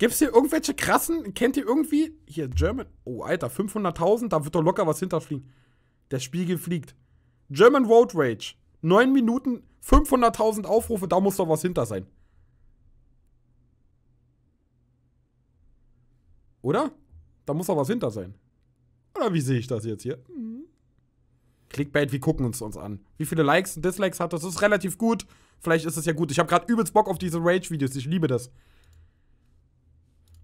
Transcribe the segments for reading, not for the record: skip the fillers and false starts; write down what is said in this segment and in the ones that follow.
Gibt's hier irgendwelche krassen? Kennt ihr irgendwie? Hier, German. Oh, Alter, 500.000. Da wird doch locker was hinterfliegen. Der Spiegel fliegt. German Road Rage. 9 Minuten, 500.000 Aufrufe. Da muss doch was hinter sein. Oder? Da muss doch was hinter sein. Oder wie sehe ich das jetzt hier? Mhm. Clickbait, wir gucken uns an. Wie viele Likes und Dislikes hat das? Das ist relativ gut. Vielleicht ist es ja gut. Ich habe gerade übelst Bock auf diese Rage-Videos. Ich liebe das.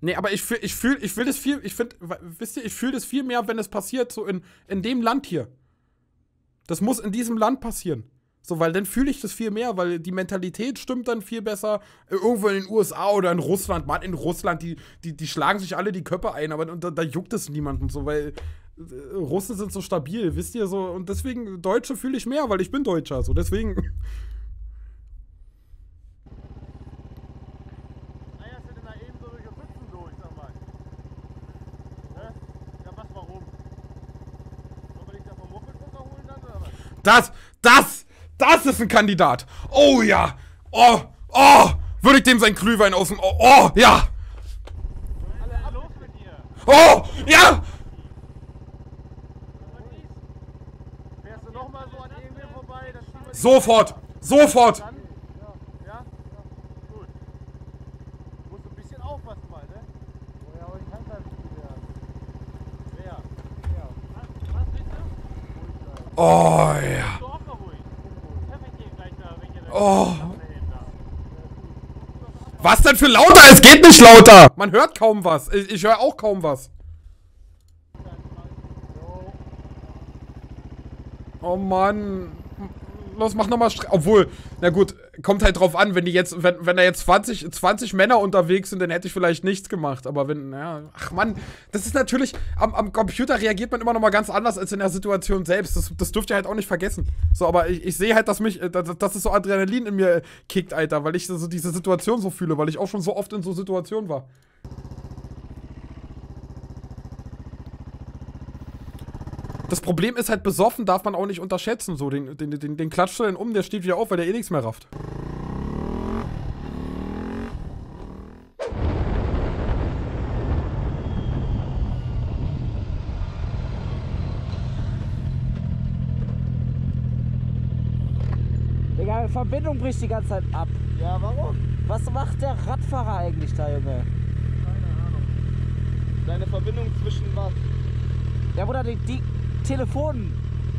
Nee, aber ich fühle das viel mehr, wenn es passiert, so in dem Land hier. Das muss in diesem Land passieren. So, weil dann fühle ich das viel mehr, weil die Mentalität stimmt dann viel besser. Irgendwo in den USA oder in Russland, Mann, in Russland, die schlagen sich alle die Köpfe ein, aber da juckt es niemanden so, weil Russen sind so stabil, wisst ihr, so. Und deswegen, Deutsche fühle ich mehr, weil ich bin Deutscher, so, deswegen... Das ist ein Kandidat. Oh ja. Oh, oh. Würde ich dem sein Glühwein aus dem... Oh, oh ja. Oh, ja. Sofort. Sofort. Oh, ja. Oh. Was denn für lauter? Es geht nicht lauter! Man hört kaum was. Ich höre auch kaum was. Oh, Mann. Los, mach nochmal Stress. Obwohl, na gut, kommt halt drauf an, wenn da jetzt 20 Männer unterwegs sind, dann hätte ich vielleicht nichts gemacht. Aber wenn, ja, ach Mann, das ist natürlich, am Computer reagiert man immer nochmal ganz anders als in der Situation selbst. Das dürft ihr halt auch nicht vergessen. So, aber ich sehe halt, dass es so Adrenalin in mir kickt, Alter, weil ich so diese Situation so fühle, weil ich auch schon so oft in so Situationen war. Das Problem ist halt, besoffen darf man auch nicht unterschätzen, so, den klatscht er dann um, der steht wieder auf, weil der eh nichts mehr rafft. Digga, die Verbindung bricht die ganze Zeit ab. Ja, warum? Was macht der Radfahrer eigentlich da, Junge? Keine Ahnung. Deine Verbindung zwischen was? Ja, Bruder, die Telefon,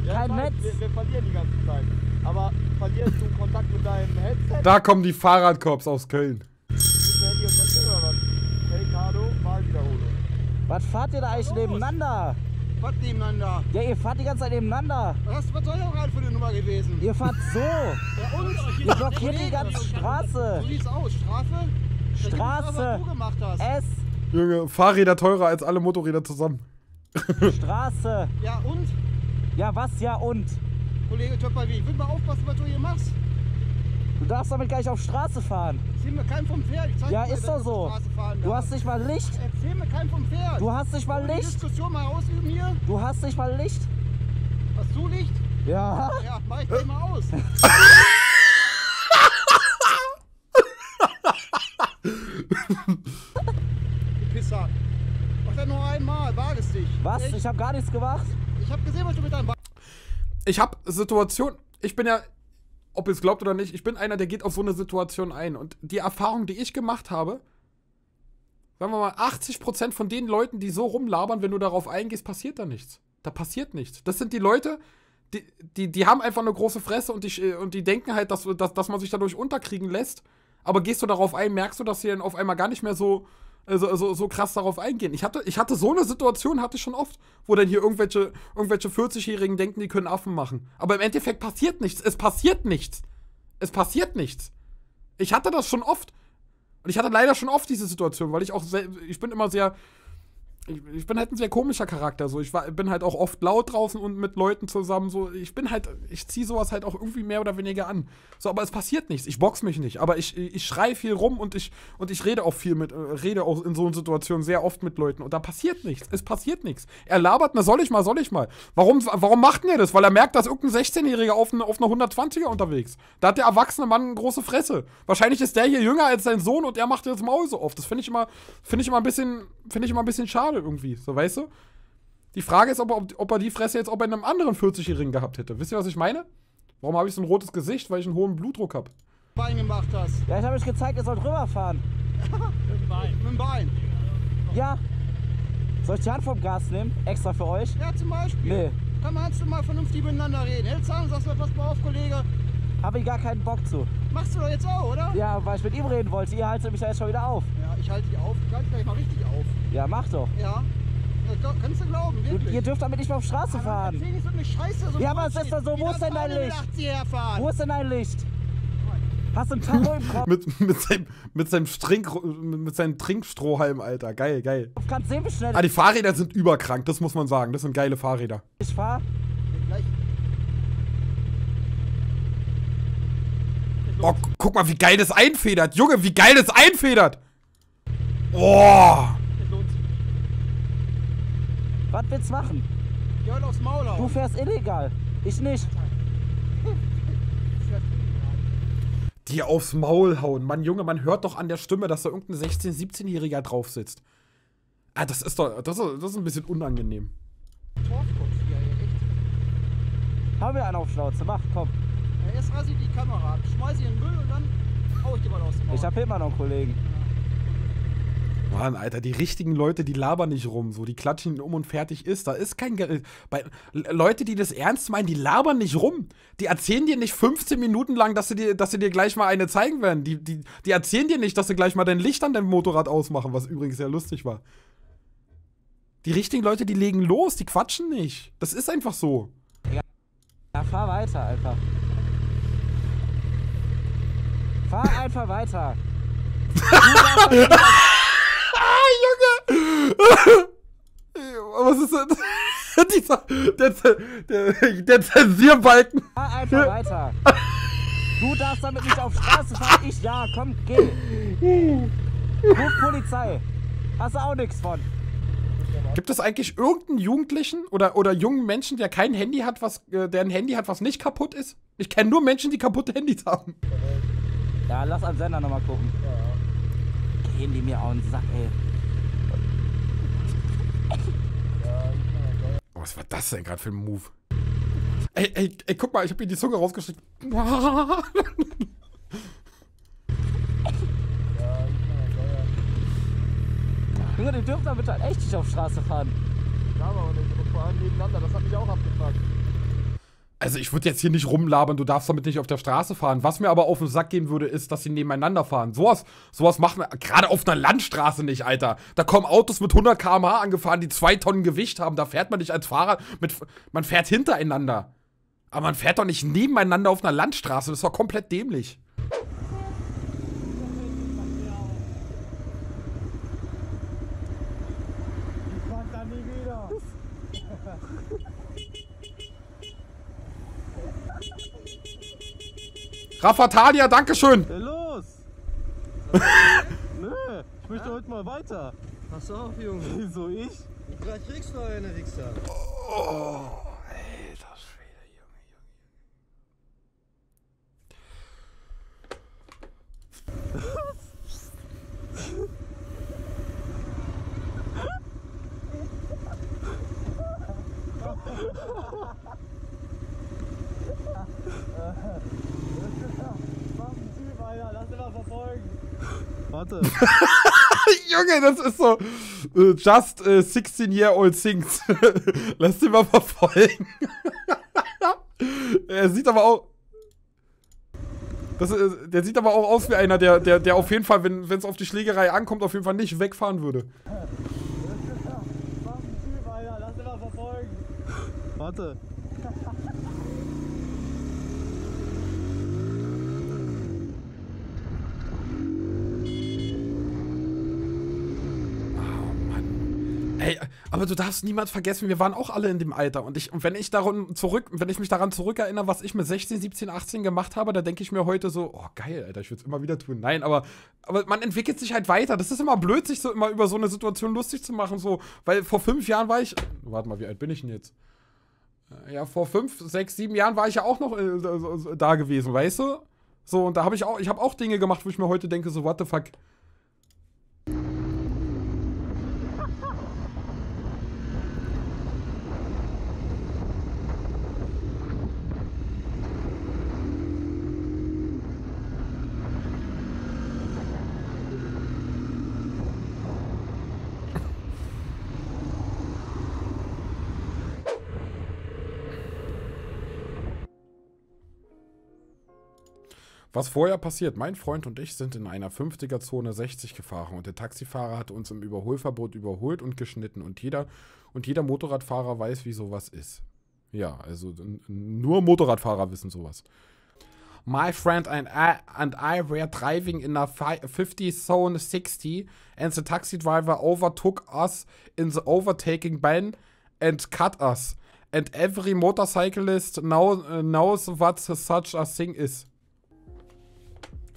ja, kein Netz. Wir verlieren die ganze Zeit. Aber verlierst du Kontakt mit deinem Headset? Da kommen die Fahrradkorps aus Köln. Was fahrt ihr da eigentlich nebeneinander? Was nebeneinander? Ja, ihr fahrt die ganze Zeit nebeneinander. Was soll ja auch gerade für eine Nummer gewesen? Ihr fahrt so. Ja, und? Ihr blockiert die ganze Straße. So sieht's aus. Strafe? Straße. Was du gemacht hast. S. Junge, Fahrräder teurer als alle Motorräder zusammen. Straße. Ja und? Ja was, ja und? Kollege Töpperwi, ich will mal aufpassen, was du hier machst. Du darfst damit gleich auf Straße fahren. Erzähl mir keinen vom Pferd. Ich zeig ja, dir, ist doch so. Du hast nicht mal Licht. Erzähl mir keinen vom Pferd. Du hast nicht mal Licht. Die Diskussion mal ausüben hier. Du hast nicht mal Licht. Hast du Licht? Ja. Ja, mach ich gleich mal aus. Pisser. Nur einmal, wag es dich. Was? Ich hab gar nichts gemacht. Ich hab gesehen, was du mit deinem Ich hab Situationen. Ich bin ja, ob ihr es glaubt oder nicht, ich bin einer, der geht auf so eine Situation ein. Und die Erfahrung, die ich gemacht habe, sagen wir mal, 80% von den Leuten, die so rumlabern, wenn du darauf eingehst, passiert da nichts. Da passiert nichts. Das sind die Leute, die haben einfach eine große Fresse und die denken halt, dass man sich dadurch unterkriegen lässt. Aber gehst du darauf ein, merkst du, dass sie dann auf einmal gar nicht mehr so krass darauf eingehen. Ich hatte so eine Situation, hatte ich schon oft, wo dann hier irgendwelche 40-Jährigen denken, die können Affen machen. Aber im Endeffekt passiert nichts. Es passiert nichts. Es passiert nichts. Ich hatte das schon oft. Und ich hatte leider schon oft diese Situation, weil ich bin immer sehr Ich bin halt ein sehr komischer Charakter, so. Ich bin halt auch oft laut draußen und mit Leuten zusammen, so. Ich ziehe sowas halt auch irgendwie mehr oder weniger an. So, aber es passiert nichts. Ich box mich nicht, aber ich schreie viel rum und ich rede auch viel rede auch in so Situationen sehr oft mit Leuten und da passiert nichts. Es passiert nichts. Er labert, na soll ich mal. Warum macht denn er das? Weil er merkt, dass irgendein 16-Jähriger auf einer 120er unterwegs. Da hat der erwachsene Mann eine große Fresse. Wahrscheinlich ist der hier jünger als sein Sohn und er macht jetzt Maul so oft. Das finde ich immer ein bisschen schade. Irgendwie, so, weißt du? Die Frage ist, ob er die Fresse jetzt auch bei einem anderen 40-Jährigen gehabt hätte. Wisst ihr, was ich meine? Warum habe ich so ein rotes Gesicht? Weil ich einen hohen Blutdruck habe. Bein gemacht hast. Ja, ich habe euch gezeigt, ihr sollt rüberfahren. Mit dem Bein. Mit dem Bein. Ja. Soll ich die Hand vom Gas nehmen? Extra für euch? Ja, zum Beispiel. Nee. Kann man jetzt mal vernünftig miteinander reden. Hältst du an, sagst du, pass mal auf, Kollege. Habe ich gar keinen Bock zu. Machst du doch jetzt auch, oder? Ja, weil ich mit ihm reden wollte. Ihr haltet mich ja jetzt schon wieder auf. Ja, ich halte dich auf. Ich halte dich gleich mal richtig auf. Ja, mach doch. Ja. Das kannst du glauben, wirklich. Ihr dürft damit nicht mehr auf Straße fahren. Erzähl nicht so eine Scheiße. So ja, aber es ist doch so. Wo ist denn dein Licht? Wo ist denn dein Licht? Hast du einen Tacho im Kopf? mit seinem Trinkstrohhalm, Alter. Geil, geil. Kannst sehen, wie schnell. Ah, die Fahrräder sind überkrank. Das muss man sagen. Das sind geile Fahrräder. Ich fahre. Oh, guck mal, wie geil das einfedert. Junge, wie geil das einfedert. Oh. Was willst du machen? Geh halt aufs Maul auf. Du fährst illegal. Ich nicht. Die aufs Maul hauen. Mann, Junge, man hört doch an der Stimme, dass da irgendein 16-, 17-Jähriger drauf sitzt. Ah, das ist doch. Das ist ein bisschen unangenehm. Torfkopf hier, echt. Hau mir einen auf Schnauze. Mach, komm. Erst rasier ich die Kamera ab, schmeiß ich in den Müll und dann hau ich die mal aus dem Maul. Ich hab immer noch einen Kollegen. Mann, Alter, die richtigen Leute, die labern nicht rum, so, die klatschen ihn um und fertig ist. Da ist kein Geld. Leute, die das ernst meinen, die labern nicht rum. Die erzählen dir nicht 15 Minuten lang, dass sie dir gleich mal eine zeigen werden. Die erzählen dir nicht, dass sie gleich mal dein Licht an deinem Motorrad ausmachen, was übrigens sehr lustig war. Die richtigen Leute, die legen los, die quatschen nicht. Das ist einfach so. Ja, fahr weiter, Alter. Fahr einfach weiter. Ah, Junge! Was ist das? Der Zensierbalken. Fahr einfach weiter. Du darfst damit nicht auf Straße fahren. Ich ja, komm, geh. Ruf Polizei. Hast du auch nichts von. Gibt es eigentlich irgendeinen Jugendlichen oder jungen Menschen, der kein Handy hat, der ein Handy hat, was nicht kaputt ist? Ich kenne nur Menschen, die kaputte Handys haben. Ja, lass am Sender nochmal gucken. Ja. Gehen die mir auf den Sack, ey. Oh, was war das denn gerade für ein Move? Ey, guck mal, ich hab mir die Zunge rausgesteckt. Ja, Junge, die dürfen damit halt echt nicht auf Straße fahren. Ja, aber vor allem nebeneinander, das hat mich auch abgefragt. Also ich würde jetzt hier nicht rumlabern, du darfst damit nicht auf der Straße fahren. Was mir aber auf den Sack gehen würde, ist, dass sie nebeneinander fahren. Sowas macht man gerade auf einer Landstraße nicht, Alter. Da kommen Autos mit 100 km/h angefahren, die 2 Tonnen Gewicht haben. Da fährt man nicht als Fahrer mit... Man fährt hintereinander. Aber man fährt doch nicht nebeneinander auf einer Landstraße. Das ist doch komplett dämlich. Ich fahr da nie wieder. Raffatalia, dankeschön! Hey, los! Nö, ich möchte heute mal weiter. Pass auf, Junge. Wieso ich? Vielleicht kriegst du eine Wichser. Oh, alter Schwede, Junge, Junge. Warte. Junge, das ist so. Just 16-year-old sings. Lass den mal verfolgen. Er sieht aber auch. Der sieht aber auch aus wie einer, der auf jeden Fall, wenn es auf die Schlägerei ankommt, auf jeden Fall nicht wegfahren würde. Lass den mal verfolgen. Warte. Ey, Aber du darfst niemals vergessen, wir waren auch alle in dem Alter. Und wenn ich mich daran zurückerinnere, was ich mit 16, 17, 18 gemacht habe, da denke ich mir heute so, oh geil, Alter, ich würde es immer wieder tun. Nein, aber man entwickelt sich halt weiter. Das ist immer blöd, sich so immer über so eine Situation lustig zu machen. So, weil vor 5 Jahren war ich. Warte mal, wie alt bin ich denn jetzt? Ja, vor 5, 6, 7 Jahren war ich ja auch noch da gewesen, weißt du? So, und da habe ich auch, ich habe auch Dinge gemacht, wo ich mir heute denke, so, what the fuck. Was vorher passiert, mein Freund und ich sind in einer 50er-Zone 60 gefahren und der Taxifahrer hat uns im Überholverbot überholt und geschnitten und jeder Motorradfahrer weiß, wie sowas ist. Ja, also nur Motorradfahrer wissen sowas. My friend and I were driving in a 50-Zone 60 and the taxi driver overtook us in the overtaking ban and cut us. And every motorcyclist knows what such a thing is.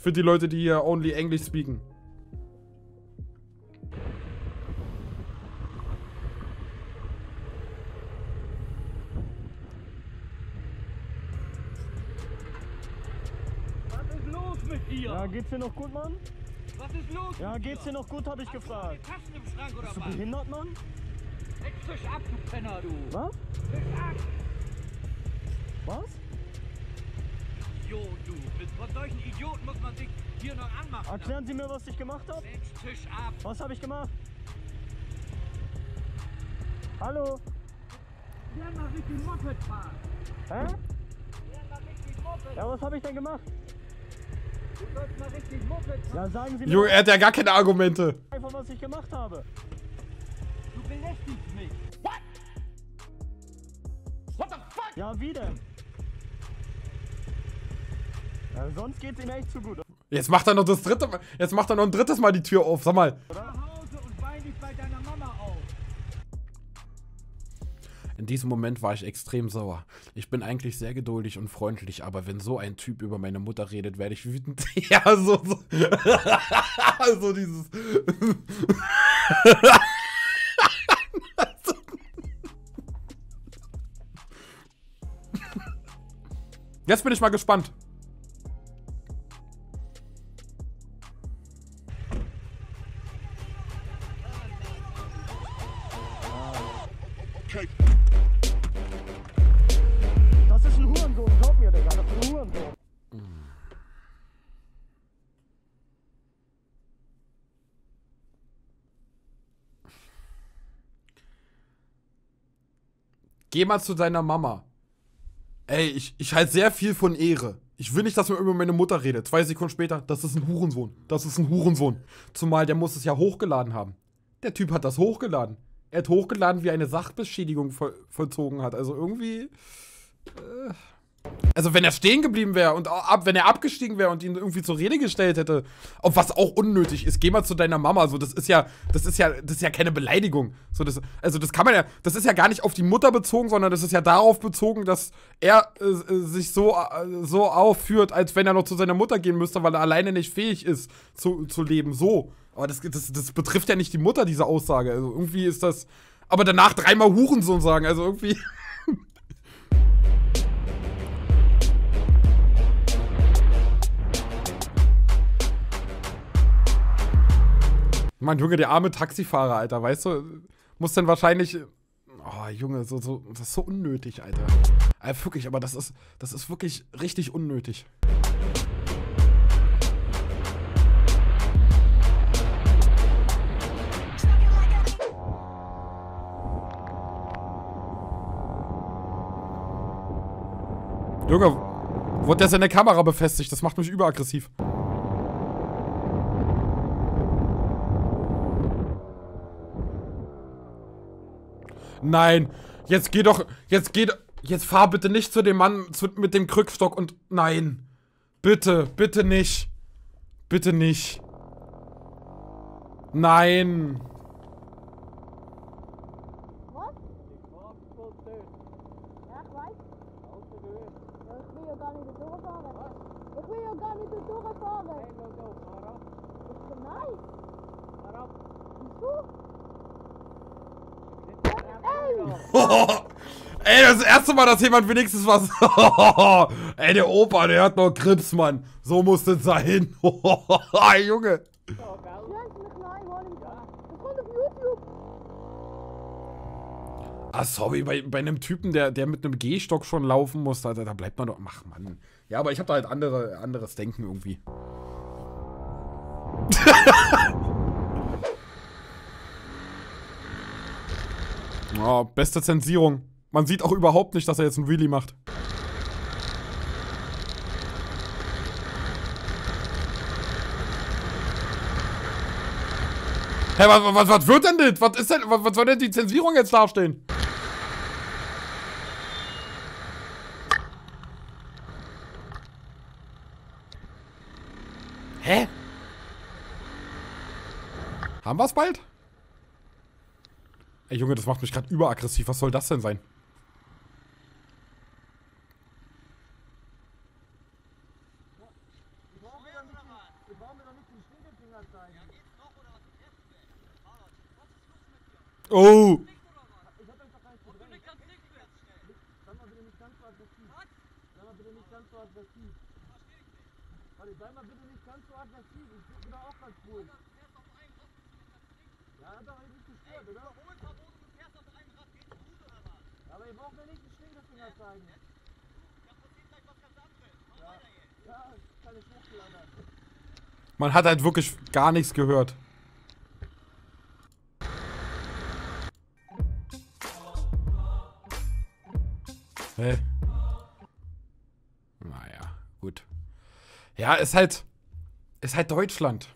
Für die Leute, die hier only English speaken. Was ist los mit dir? Ja, geht's dir noch gut, Mann? Was ist los? Ja, geht's dir noch gut, hab ich gefragt. Hast du noch die Taschen im Schrank oder was? Bist du behindert, Mann? Jetzt fisch ab, du Penner, du. Was? Fisch ab! Was? Du, von solchen Idioten muss man sich hier noch anmachen. Erklären Sie mir, was ich gemacht habe? Tisch ab. Was habe ich gemacht? Hallo? Lern mal richtig Moped fahren. Hä? Lern mal richtig Moped. Ja, was habe ich denn gemacht? Du sollst mal richtig Moped fahren. Ja, sagen Sie mir. Junge, er hat ja gar keine Argumente. Einfach, was ich gemacht habe. Du belästigst mich. What? What the fuck? Ja, wie denn? Ja, sonst geht's ihm echt zu gut. Jetzt macht er noch das dritte Mal, jetzt macht er noch ein drittes Mal die Tür auf, sag mal. Nach Hause und wein dich bei deiner Mama auf. In diesem Moment war ich extrem sauer. Ich bin eigentlich sehr geduldig und freundlich, aber wenn so ein Typ über meine Mutter redet, werde ich wütend. Ja, so. So dieses. Jetzt bin ich mal gespannt. Das ist ein Hurensohn, glaub mir, Digga, das ist ein Hurensohn. Geh mal zu deiner Mama. Ey, ich halte sehr viel von Ehre. Ich will nicht, dass man über meine Mutter redet. 2 Sekunden später, das ist ein Hurensohn. Das ist ein Hurensohn. Zumal, der muss es ja hochgeladen haben. Der Typ hat das hochgeladen. Er hat hochgeladen, wie er eine Sachbeschädigung vollzogen hat. Also irgendwie. Also, wenn er stehen geblieben wäre und wenn er abgestiegen wäre und ihn irgendwie zur Rede gestellt hätte. Auf was auch unnötig ist. Geh mal zu deiner Mama. So, das ist ja keine Beleidigung. So, das kann man ja. Das ist ja gar nicht auf die Mutter bezogen, sondern das ist ja darauf bezogen, dass er sich so aufführt, als wenn er noch zu seiner Mutter gehen müsste, weil er alleine nicht fähig ist, zu leben. So. Aber das betrifft ja nicht die Mutter, diese Aussage. Also irgendwie ist das. Aber danach dreimal Hurensohn sagen. Also irgendwie. Mann, Junge, der arme Taxifahrer, Alter. Weißt du, muss dann wahrscheinlich. Oh, Junge, das ist so unnötig, Alter. Alter, wirklich, aber das ist wirklich richtig unnötig. Junge, wurde der seine Kamera befestigt? Das macht mich überaggressiv. Nein, jetzt fahr bitte nicht zu dem Mann mit dem Krückstock und nein. Bitte nicht. Bitte nicht. Nein. Ey, das erste Mal, dass jemand wenigstens was... Ey, der Opa, der hat noch Krebs, Mann. So muss das sein. Junge. Ah, sorry, bei einem Typen, der mit einem Gehstock schon laufen muss, da bleibt man doch... Ach, Mann. Ja, aber ich hab da halt anderes Denken irgendwie. Oh, beste Zensierung. Man sieht auch überhaupt nicht, dass er jetzt ein Wheelie macht. Hä, hey, was wird denn das? Was ist denn, was soll denn die Zensierung jetzt dastehen? Hä? Haben wir's bald? Ey, Junge, das macht mich gerade überaggressiv. Was soll das denn sein? Oh! Man hat halt wirklich gar nichts gehört. Hä? Naja, gut. Ja, ist halt Deutschland.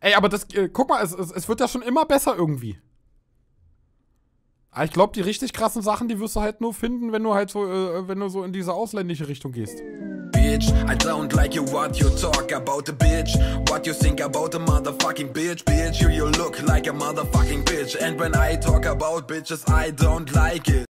Ey, aber das, guck mal, es wird ja schon immer besser irgendwie. Aber ich glaube, die richtig krassen Sachen, die wirst du halt nur finden, wenn du halt so, wenn du so in diese ausländische Richtung gehst. Bitch, I don't like you what you talk about the bitch. What you think about the motherfucking bitch. Bitch, you look like a motherfucking bitch. And when I talk about bitches, I don't like it.